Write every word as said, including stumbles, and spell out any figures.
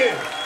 you.